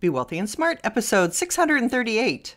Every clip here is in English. Be Wealthy and Smart, episode 638.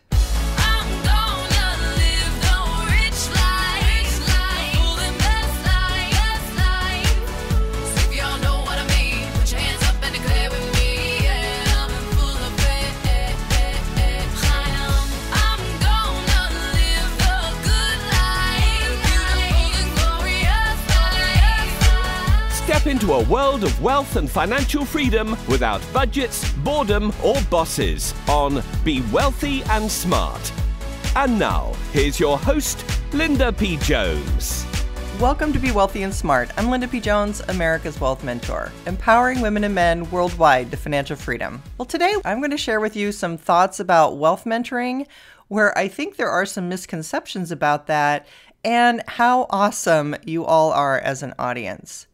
Into a world of wealth and financial freedom without budgets, boredom, or bosses on Be Wealthy and Smart. And now, here's your host, Linda P. Jones. Welcome to Be Wealthy and Smart. I'm Linda P. Jones, America's Wealth Mentor, empowering women and men worldwide to financial freedom. Well, today I'm going to share with you some thoughts about wealth mentoring, where I think there are some misconceptions about that, and how awesome you all are as an audience.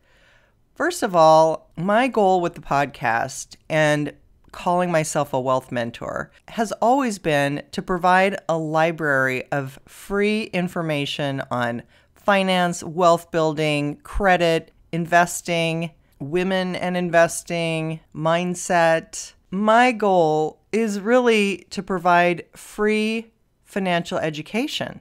First of all, my goal with the podcast and calling myself a wealth mentor has always been to provide a library of free information on finance, wealth building, credit, investing, women and investing, mindset. My goal is really to provide free financial education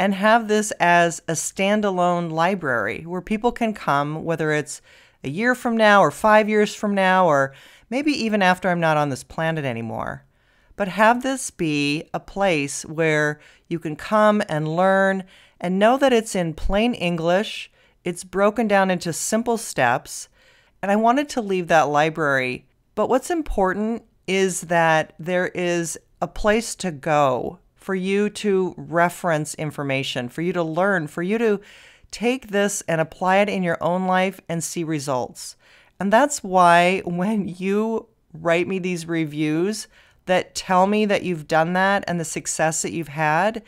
and have this as a standalone library where people can come, whether it's a year from now or 5 years from now, or maybe even after I'm not on this planet anymore. But have this be a place where you can come and learn and know that it's in plain English, it's broken down into simple steps, and I wanted to leave that library. But what's important is that there is a place to go for you to reference information, for you to learn, for you to take this and apply it in your own life and see results. And that's why when you write me these reviews that tell me that you've done that and the success that you've had,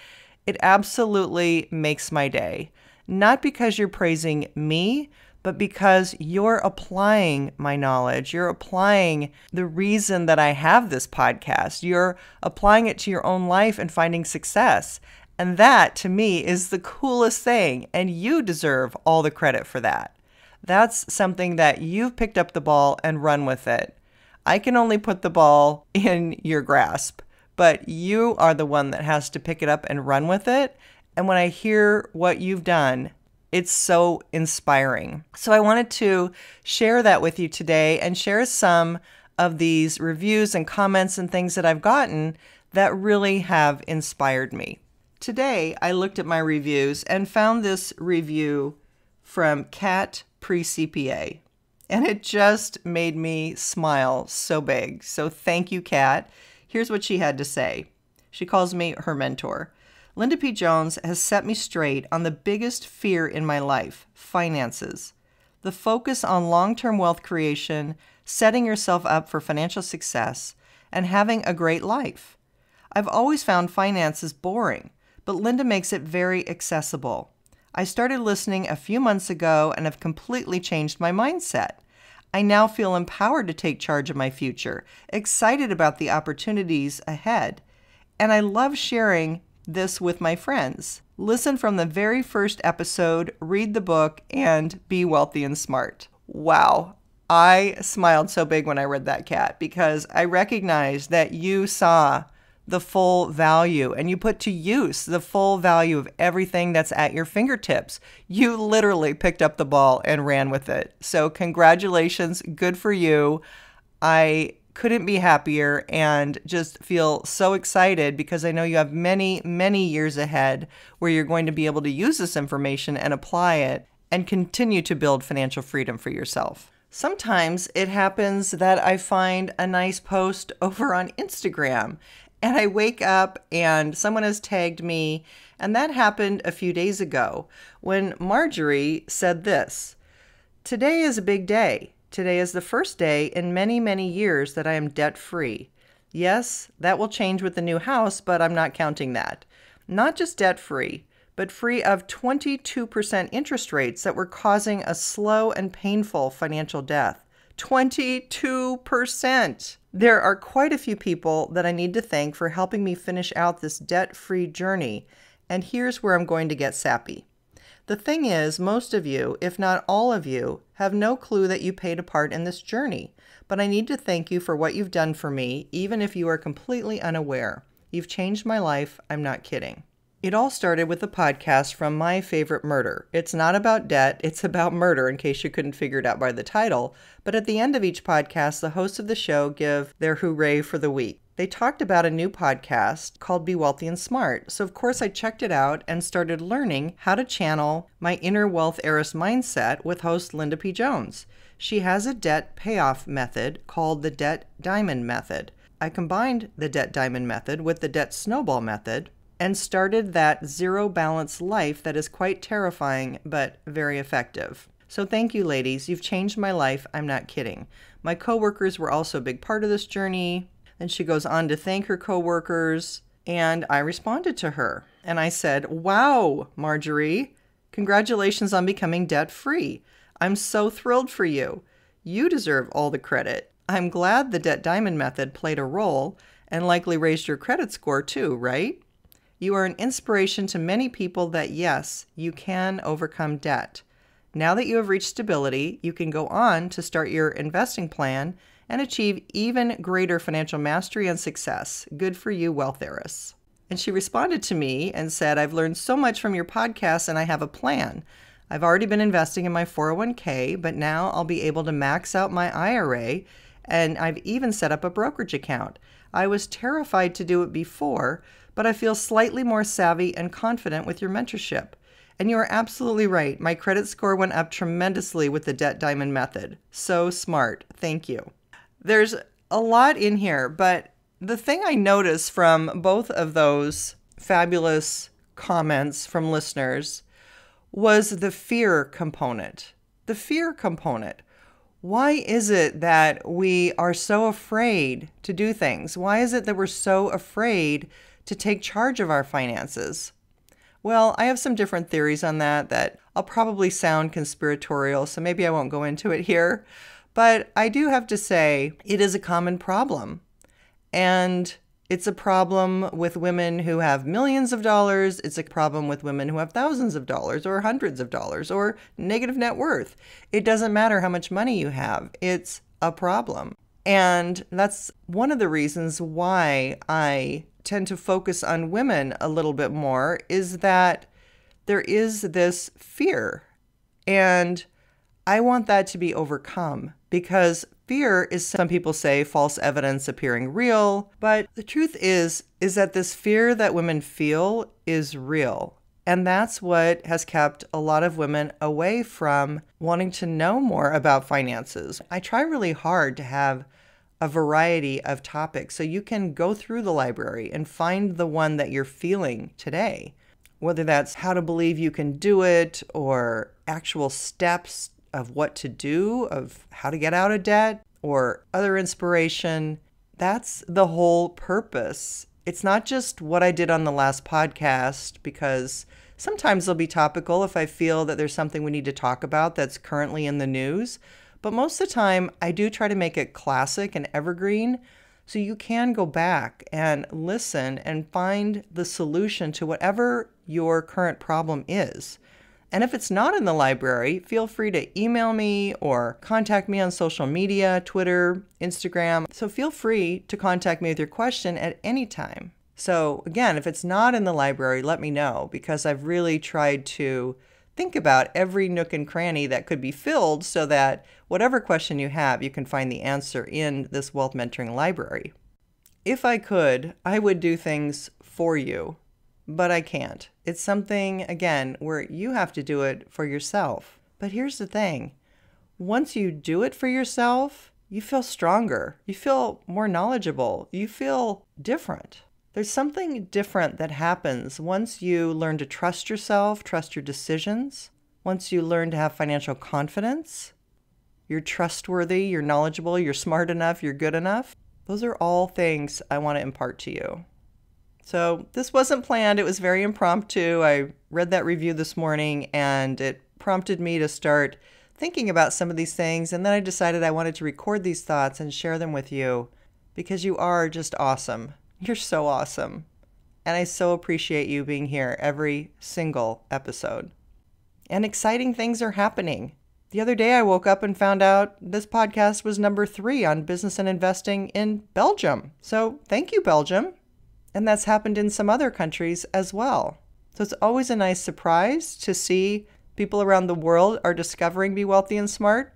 it absolutely makes my day. Not because you're praising me, but because you're applying my knowledge, you're applying the reason that I have this podcast, you're applying it to your own life and finding success. And that, to me, is the coolest thing, and you deserve all the credit for that. That's something that you've picked up the ball and run with it. I can only put the ball in your grasp, but you are the one that has to pick it up and run with it. And when I hear what you've done, it's so inspiring. So I wanted to share that with you today and share some of these reviews and comments and things that I've gotten that really have inspired me. Today, I looked at my reviews and found this review from Kat PreCPA, and it just made me smile so big. So thank you, Kat. Here's what she had to say. She calls me her mentor. Linda P. Jones has set me straight on the biggest fear in my life, finances. The focus on long-term wealth creation, setting yourself up for financial success, and having a great life. I've always found finances boring, but Linda makes it very accessible. I started listening a few months ago and have completely changed my mindset. I now feel empowered to take charge of my future, excited about the opportunities ahead, and I love sharing this with my friends. Listen from the very first episode, read the book, and be wealthy and smart. Wow. I smiled so big when I read that, Kat, because I recognized that you saw the full value and you put to use the full value of everything that's at your fingertips. You literally picked up the ball and ran with it. So congratulations. Good for you. I couldn't be happier and just feel so excited because I know you have many, many years ahead where you're going to be able to use this information and apply it and continue to build financial freedom for yourself. Sometimes it happens that I find a nice post over on Instagram and I wake up and someone has tagged me, and that happened a few days ago when Marjorie said this: "Today is a big day. Today is the first day in many, many years that I am debt-free. Yes, that will change with the new house, but I'm not counting that. Not just debt-free, but free of 22% interest rates that were causing a slow and painful financial death." 22%! There are quite a few people that I need to thank for helping me finish out this debt-free journey, and here's where I'm going to get sappy. The thing is, most of you, if not all of you, have no clue that you paid a part in this journey, but I need to thank you for what you've done for me, even if you are completely unaware. You've changed my life. I'm not kidding. It all started with a podcast from My Favorite Murder. It's not about debt, it's about murder, in case you couldn't figure it out by the title. But at the end of each podcast, the hosts of the show give their hooray for the week. They talked about a new podcast called Be Wealthy and Smart. So of course I checked it out and started learning how to channel my inner wealth heiress mindset with host Linda P. Jones. She has a debt payoff method called the Debt Diamond Method. I combined the Debt Diamond Method with the Debt Snowball Method and started that zero balance life that is quite terrifying, but very effective. So thank you, ladies. You've changed my life. I'm not kidding. My coworkers were also a big part of this journey. And she goes on to thank her coworkers. And I responded to her. And I said, wow, Marjorie, congratulations on becoming debt-free. I'm so thrilled for you. You deserve all the credit. I'm glad the Debt Diamond Method played a role and likely raised your credit score too, right? You are an inspiration to many people that, yes, you can overcome debt. Now that you have reached stability, you can go on to start your investing plan and achieve even greater financial mastery and success. Good for you, wealth heiress. And she responded to me and said, I've learned so much from your podcast and I have a plan. I've already been investing in my 401k, but now I'll be able to max out my IRA, and I've even set up a brokerage account. I was terrified to do it before, but I feel slightly more savvy and confident with your mentorship. And you are absolutely right. My credit score went up tremendously with the Debt Diamond Method. So smart. Thank you. There's a lot in here, but the thing I noticed from both of those fabulous comments from listeners was the fear component. The fear component. Why is it that we are so afraid to do things? Why is it that we're so afraid to take charge of our finances? Well, I have some different theories on that I'll probably sound conspiratorial, so maybe I won't go into it here. But I do have to say it is a common problem. And it's a problem with women who have millions of dollars. It's a problem with women who have thousands of dollars or hundreds of dollars or negative net worth. It doesn't matter how much money you have. It's a problem. And that's one of the reasons why I tend to focus on women a little bit more, is that there is this fear. And I want that to be overcome, because fear is, some people say, false evidence appearing real, but the truth is that this fear that women feel is real. And that's what has kept a lot of women away from wanting to know more about finances. I try really hard to have a variety of topics, so you can go through the library and find the one that you're feeling today, whether that's how to believe you can do it, or actual steps of what to do, of how to get out of debt, or other inspiration. That's the whole purpose. It's not just what I did on the last podcast, because sometimes they'll be topical if I feel that there's something we need to talk about that's currently in the news. But most of the time, I do try to make it classic and evergreen, so you can go back and listen and find the solution to whatever your current problem is. And if it's not in the library, feel free to email me or contact me on social media, Twitter, Instagram. So feel free to contact me with your question at any time. So again, if it's not in the library, let me know, because I've really tried to think about every nook and cranny that could be filled, so that whatever question you have, you can find the answer in this wealth mentoring library. If I could, I would do things for you, but I can't. It's something, again, where you have to do it for yourself. But here's the thing. Once you do it for yourself, you feel stronger. You feel more knowledgeable. You feel different. There's something different that happens once you learn to trust yourself, trust your decisions, once you learn to have financial confidence. You're trustworthy, you're knowledgeable, you're smart enough, you're good enough. Those are all things I want to impart to you. So this wasn't planned. It was very impromptu. I read that review this morning, and it prompted me to start thinking about some of these things. And then I decided I wanted to record these thoughts and share them with you, because you are just awesome. You're so awesome, and I so appreciate you being here every single episode. And exciting things are happening. The other day I woke up and found out this podcast was number 3 on business and investing in Belgium. So thank you, Belgium. And that's happened in some other countries as well. So it's always a nice surprise to see people around the world are discovering Be Wealthy and Smart.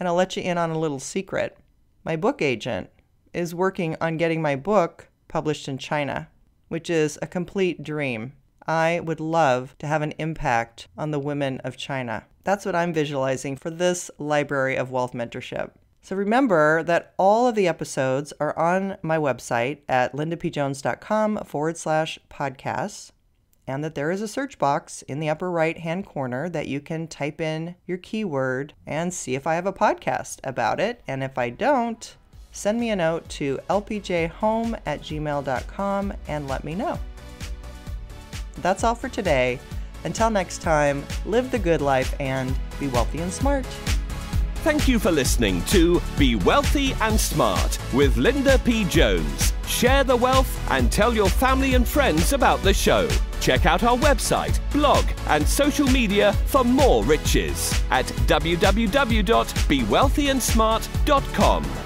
And I'll let you in on a little secret. My book agent is working on getting my book published in China, which is a complete dream. I would love to have an impact on the women of China. That's what I'm visualizing for this Library of Wealth Mentorship. So remember that all of the episodes are on my website at lindapjones.com/podcasts, and that there is a search box in the upper right-hand corner that you can type in your keyword and see if I have a podcast about it. And if I don't, send me a note to lpjhome@gmail.com and let me know. That's all for today. Until next time, live the good life and be wealthy and smart. Thank you for listening to Be Wealthy and Smart with Linda P. Jones. Share the wealth and tell your family and friends about the show. Check out our website, blog, and social media for more riches at www.bewealthyandsmart.com.